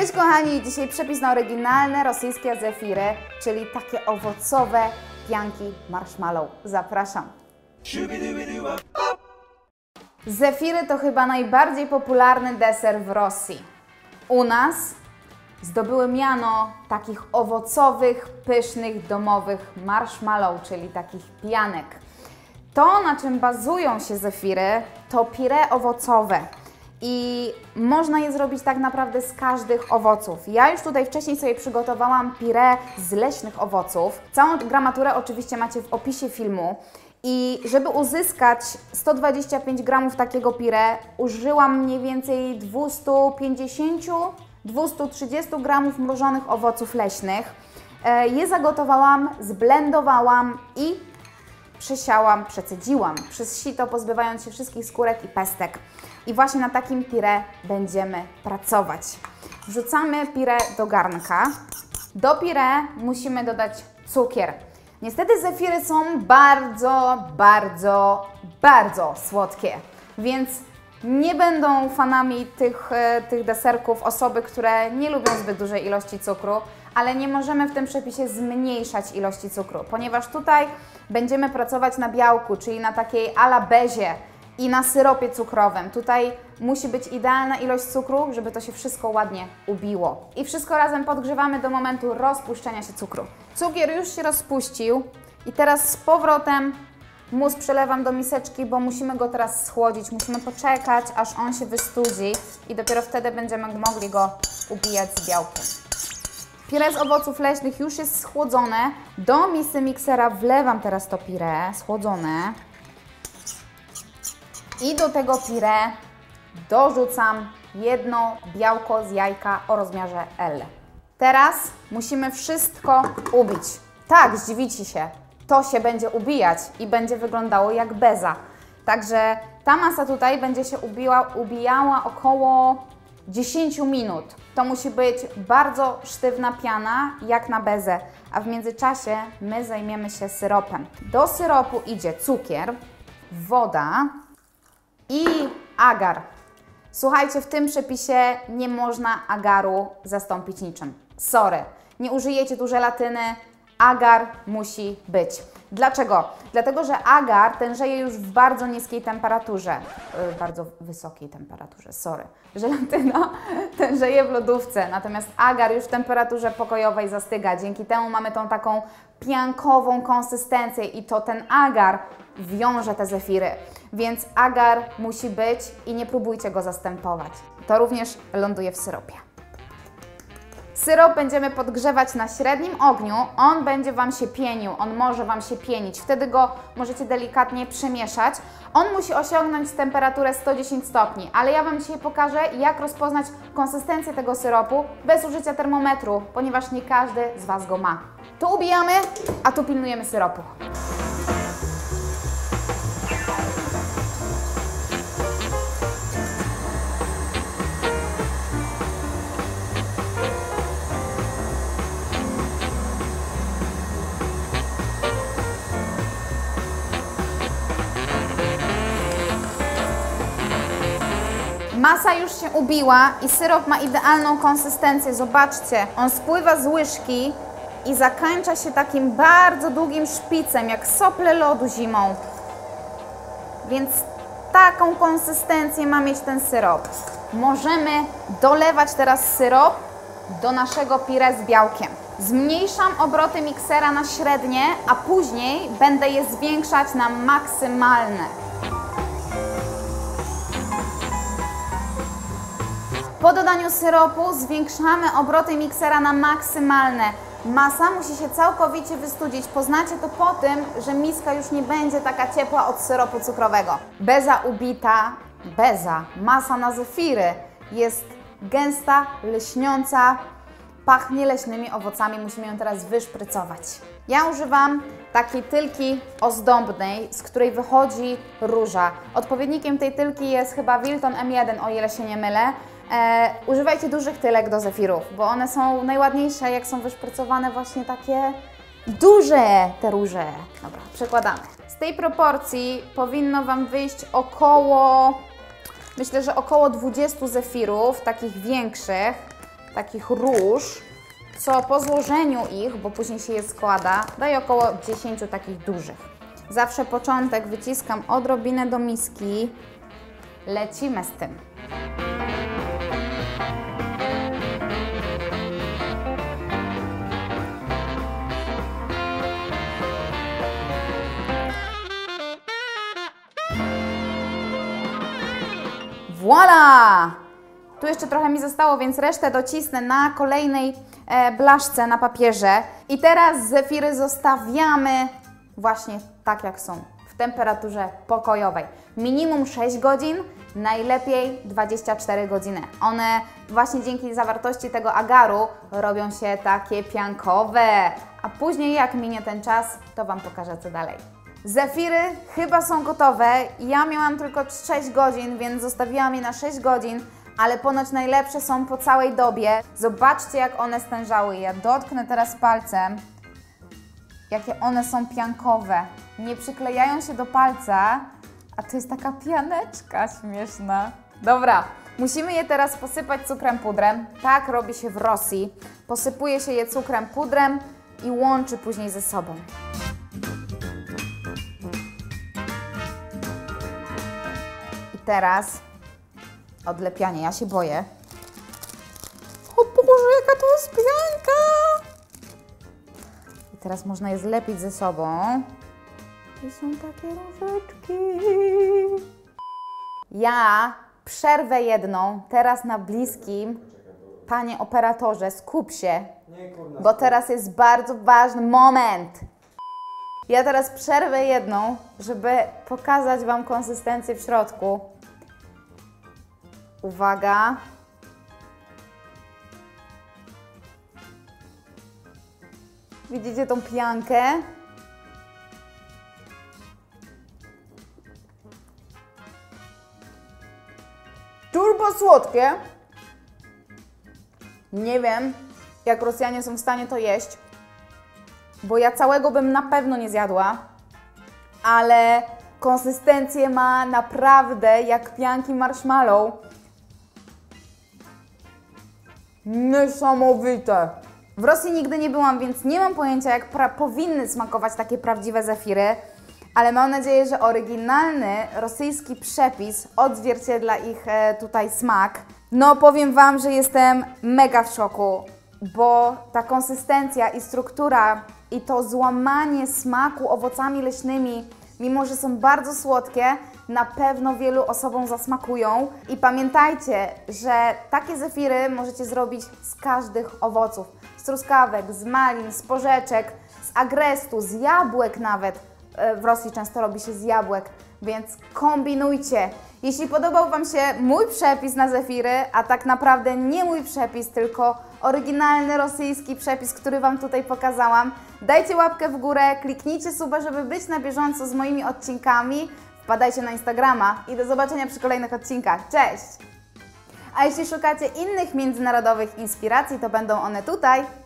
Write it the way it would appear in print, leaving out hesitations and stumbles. Cześć kochani, dzisiaj przepis na oryginalne rosyjskie zefiry, czyli takie owocowe pianki marshmallow. Zapraszam! Zefiry to chyba najbardziej popularny deser w Rosji. U nas zdobyły miano takich owocowych, pysznych, domowych marshmallow, czyli takich pianek. To, na czym bazują się zefiry, to pire owocowe. I można je zrobić tak naprawdę z każdych owoców. Ja już tutaj wcześniej sobie przygotowałam pire z leśnych owoców. Całą gramaturę oczywiście macie w opisie filmu. I żeby uzyskać 125 g takiego pire, użyłam mniej więcej 250–230 g mrożonych owoców leśnych. Je zagotowałam, zblendowałam i przesiałam, przecedziłam przez sito, pozbywając się wszystkich skórek i pestek. I właśnie na takim pire będziemy pracować. Wrzucamy pire do garnka. Do pire musimy dodać cukier. Niestety zefiry są bardzo słodkie, więc nie będą fanami tych deserków osoby, które nie lubią zbyt dużej ilości cukru, ale nie możemy w tym przepisie zmniejszać ilości cukru, ponieważ tutaj będziemy pracować na białku, czyli na takiej a la bezie i na syropie cukrowym. Tutaj musi być idealna ilość cukru, żeby to się wszystko ładnie ubiło. I wszystko razem podgrzewamy do momentu rozpuszczenia się cukru. Cukier już się rozpuścił i teraz z powrotem mus przelewam do miseczki, bo musimy go teraz schłodzić. Musimy poczekać, aż on się wystudzi i dopiero wtedy będziemy mogli go ubijać z białkiem. Pire z owoców leśnych już jest schłodzone. Do misy miksera wlewam teraz to pire schłodzone. I do tego pire dorzucam jedno białko z jajka o rozmiarze L. Teraz musimy wszystko ubić. Tak, zdziwicie się, to się będzie ubijać i będzie wyglądało jak beza. Także ta masa tutaj będzie się ubijała około 10 minut. To musi być bardzo sztywna piana, jak na bezę. A w międzyczasie my zajmiemy się syropem. Do syropu idzie cukier, woda i agar. Słuchajcie, w tym przepisie nie można agaru zastąpić niczym. Sorry, nie użyjecie tu żelatyny, agar musi być. Dlaczego? Dlatego, że agar tężeje już w bardzo niskiej temperaturze. Bardzo wysokiej temperaturze, sorry. Żelatyna tężeje w lodówce, natomiast agar już w temperaturze pokojowej zastyga. Dzięki temu mamy tą taką piankową konsystencję i to ten agar wiąże te zefiry, więc agar musi być i nie próbujcie go zastępować. To również ląduje w syropie. Syrop będziemy podgrzewać na średnim ogniu, on będzie Wam się pienił, on może Wam się pienić, wtedy go możecie delikatnie przemieszać. On musi osiągnąć temperaturę 110 stopni, ale ja Wam dzisiaj pokażę, jak rozpoznać konsystencję tego syropu bez użycia termometru, ponieważ nie każdy z Was go ma. Tu ubijamy, a tu pilnujemy syropu. Masa już się ubiła i syrop ma idealną konsystencję. Zobaczcie, on spływa z łyżki i zakończa się takim bardzo długim szpicem, jak sople lodu zimą. Więc taką konsystencję ma mieć ten syrop. Możemy dolewać teraz syrop do naszego pire z białkiem. Zmniejszam obroty miksera na średnie, a później będę je zwiększać na maksymalne. Po dodaniu syropu zwiększamy obroty miksera na maksymalne. Masa musi się całkowicie wystudzić. Poznacie to po tym, że miska już nie będzie taka ciepła od syropu cukrowego. Beza ubita, masa na zefiry jest gęsta, lśniąca, pachnie leśnymi owocami. Musimy ją teraz wyszprycować. Ja używam takiej tylki ozdobnej, z której wychodzi róża. Odpowiednikiem tej tylki jest chyba Wilton M1, o ile się nie mylę. Używajcie dużych tylek do zefirów, bo one są najładniejsze, jak są wyszprycowane właśnie takie duże te róże. Dobra, przekładamy. Z tej proporcji powinno Wam wyjść około, myślę, że około 20 zefirów, takich większych. takich róż, co po złożeniu ich, bo później się je składa, daje około 10 takich dużych. Zawsze początek wyciskam odrobinę do miski. Lecimy z tym. Voila! Tu jeszcze trochę mi zostało, więc resztę docisnę na kolejnej blaszce na papierze. I teraz zefiry zostawiamy właśnie tak jak są, w temperaturze pokojowej. Minimum 6 godzin, najlepiej 24 godziny. One właśnie dzięki zawartości tego agaru robią się takie piankowe. A później jak minie ten czas, to Wam pokażę co dalej. Zefiry chyba są gotowe. Ja miałam tylko 6 godzin, więc zostawiłam je na 6 godzin, ale ponoć najlepsze są po całej dobie. Zobaczcie jak one stężały. Ja dotknę teraz palcem, jakie one są piankowe. Nie przyklejają się do palca, a to jest taka pianeczka śmieszna. Dobra, musimy je teraz posypać cukrem pudrem. Tak robi się w Rosji. Posypuje się je cukrem pudrem i łączy później ze sobą. I teraz odlepianie. Ja się boję. O Boże, jaka to jest pianka! I teraz można je zlepić ze sobą. I są takie różeczki. Ja przerwę jedną, teraz na bliskim. Panie operatorze, skup się, bo teraz jest bardzo ważny moment. Ja teraz przerwę jedną, żeby pokazać Wam konsystencję w środku. Uwaga. Widzicie tą piankę? Turbo słodkie. Nie wiem, jak Rosjanie są w stanie to jeść, bo ja całego bym na pewno nie zjadła, ale konsystencję ma naprawdę jak pianki marshmallow. Niesamowite. W Rosji nigdy nie byłam, więc nie mam pojęcia, jak powinny smakować takie prawdziwe zefiry. Ale mam nadzieję, że oryginalny rosyjski przepis odzwierciedla ich tutaj smak. No powiem Wam, że jestem mega w szoku, bo ta konsystencja i struktura i to złamanie smaku owocami leśnymi, mimo że są bardzo słodkie, na pewno wielu osobom zasmakują. I pamiętajcie, że takie zefiry możecie zrobić z każdych owoców. Z truskawek, z malin, z porzeczek, z agrestu, z jabłek nawet. W Rosji często robi się z jabłek, więc kombinujcie. Jeśli podobał Wam się mój przepis na zefiry, a tak naprawdę nie mój przepis, tylko oryginalny rosyjski przepis, który Wam tutaj pokazałam, dajcie łapkę w górę, kliknijcie suba, żeby być na bieżąco z moimi odcinkami, wpadajcie na Instagrama i do zobaczenia przy kolejnych odcinkach. Cześć! A jeśli szukacie innych międzynarodowych inspiracji, to będą one tutaj.